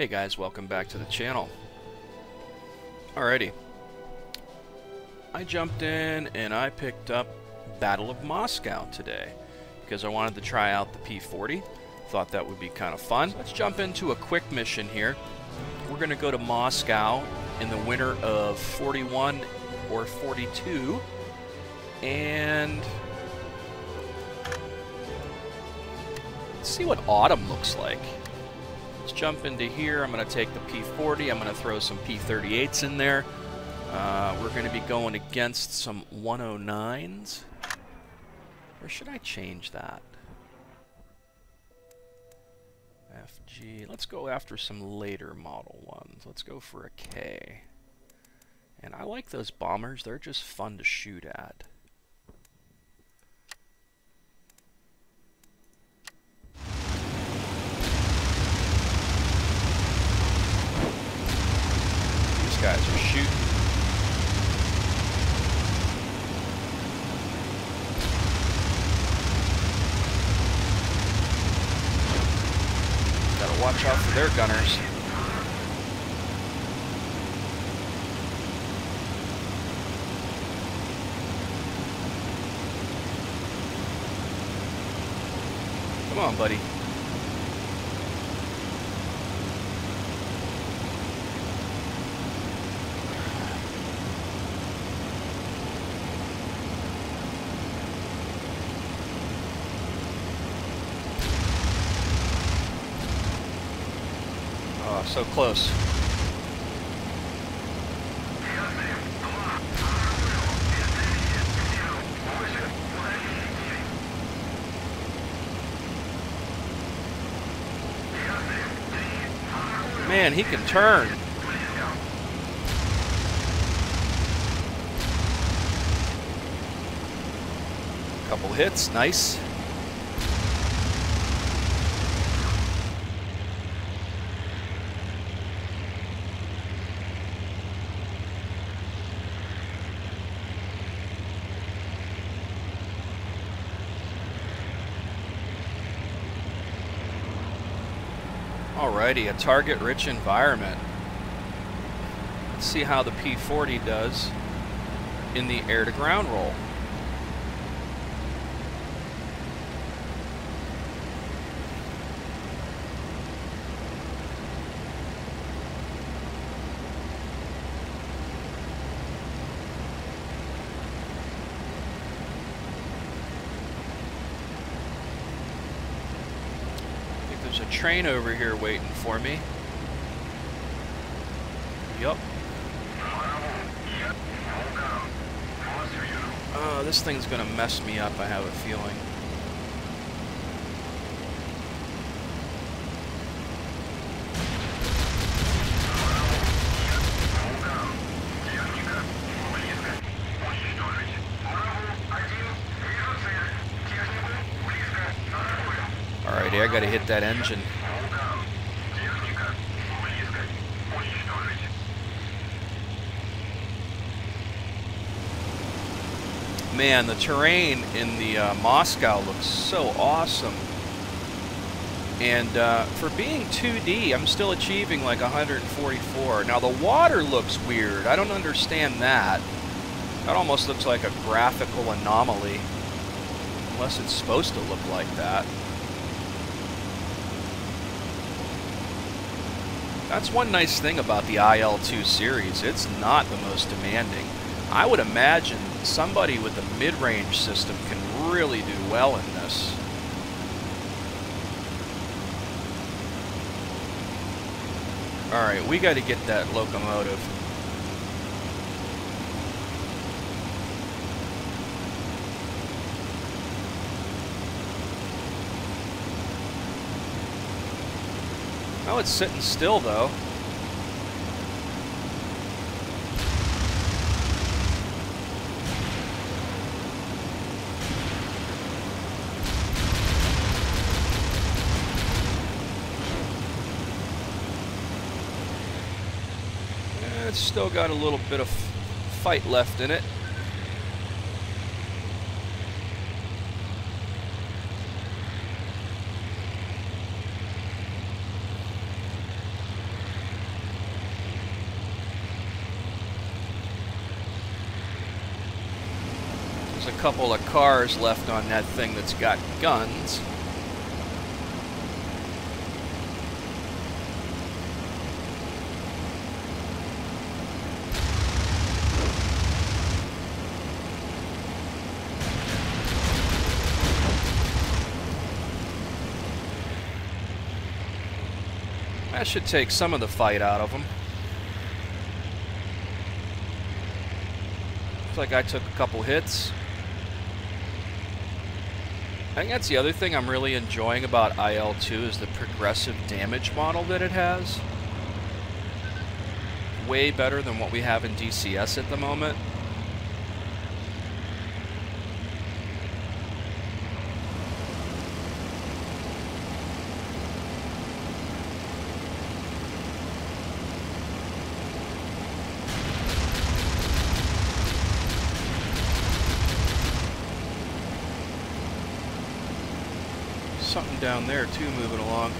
Hey guys, welcome back to the channel. Alrighty. I jumped in and I picked up Battle of Moscow today because I wanted to try out the P-40. Thought that would be kind of fun. Let's jump into a quick mission here. We're going to go to Moscow in the winter of 41 or 42 and let's see what autumn looks like. Let's jump into here. I'm going to take the P-40. I'm going to throw some P-38s in there. We're going to be going against some 109s. Or should I change that? FG. Let's go after some later model ones. Let's go for a K. And I like those bombers. They're just fun to shoot at. These guys are shooting. Watch out for their gunners. Come on, buddy. So close. Man, he can turn. Couple hits, nice. Alrighty, a target-rich environment. Let's see how the P-40 does in the air-to-ground roll. There's a train over here waiting for me. Yup. Oh, this thing's gonna mess me up, I have a feeling. I gotta hit that engine. Man, the terrain in the Moscow looks so awesome. And for being 2D, I'm still achieving like 144. Now the water looks weird. I don't understand that. That almost looks like a graphical anomaly. Unless it's supposed to look like that. That's one nice thing about the IL2 series. It's not the most demanding. I would imagine somebody with a mid-range system can really do well in this. Alright, we got to get that locomotive. Oh, it's sitting still, though. Yeah, it's still got a little bit of fight left in it. couple of cars left on that thing that's got guns. That should take some of the fight out of them. Looks like I took a couple hits. I think that's the other thing I'm really enjoying about IL2 is the progressive damage model that it has. Way better than what we have in DCS at the moment. Something down there too moving along.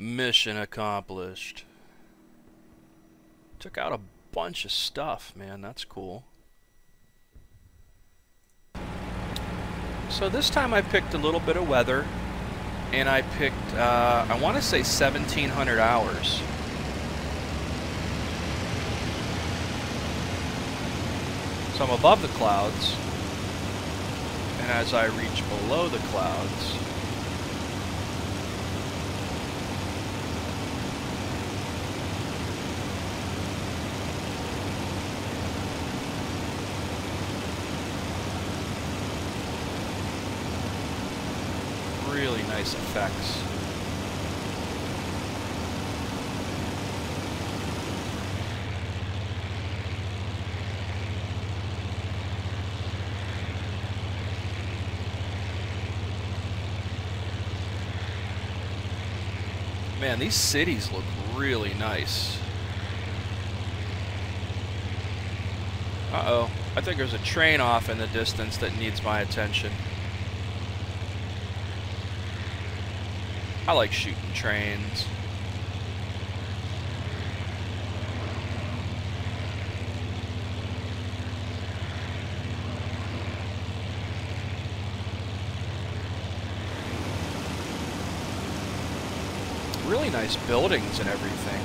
Mission accomplished. Took out a bunch of stuff, man. That's cool. So this time I picked a little bit of weather, and I picked, I want to say 1,700 hours. So I'm above the clouds, and as I reach below the clouds, really nice effects. Man, these cities look really nice. Uh-oh. I think there's a train off in the distance that needs my attention. I like shooting trains. Really nice buildings and everything.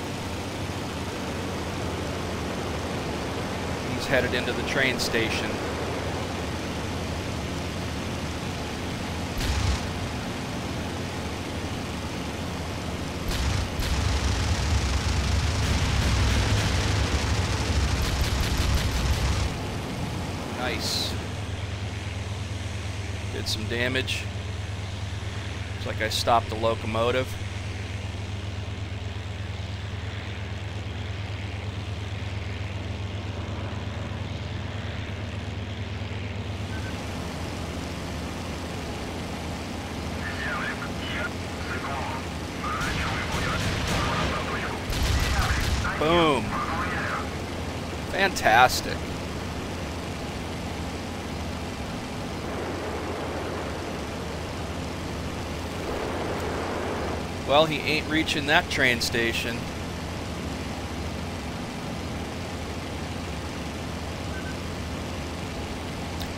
He's headed into the train station. Did some damage. It's like I stopped the locomotive. Boom. Fantastic. Well, he ain't reaching that train station.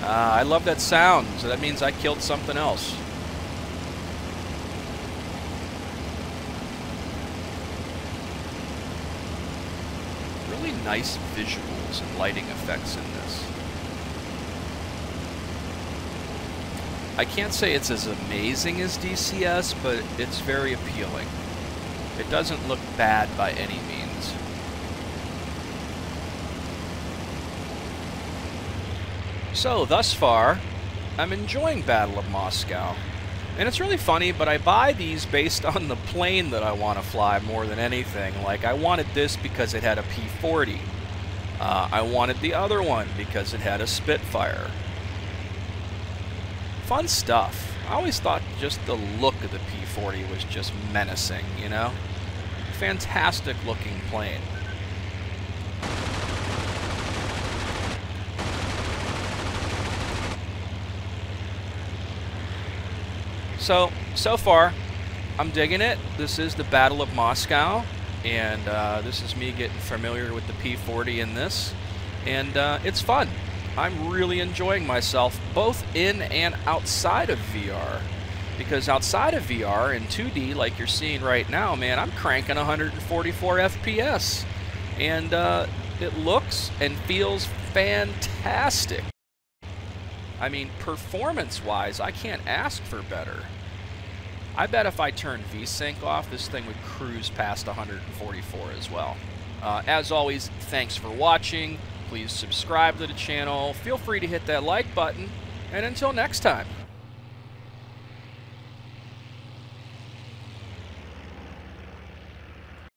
I love that sound, so that means I killed something else. Really nice visuals and lighting effects in this. I can't say it's as amazing as DCS, but it's very appealing. It doesn't look bad by any means. So, thus far, I'm enjoying Battle of Moscow. And it's really funny, but I buy these based on the plane that I want to fly more than anything. Like, I wanted this because it had a P-40. I wanted the other one because it had a Spitfire. Fun stuff. I always thought just the look of the P-40 was just menacing, you know? Fantastic looking plane. So far, I'm digging it. This is the Battle of Moscow, and this is me getting familiar with the P-40 in this, and it's fun. I'm really enjoying myself, both in and outside of VR, because outside of VR in 2D, like you're seeing right now, man, I'm cranking 144 FPS, and it looks and feels fantastic. I mean, performance-wise, I can't ask for better. I bet if I turned V-Sync off, this thing would cruise past 144 as well. As always, thanks for watching. Please subscribe to the channel. Feel free to hit that like button. And until next time.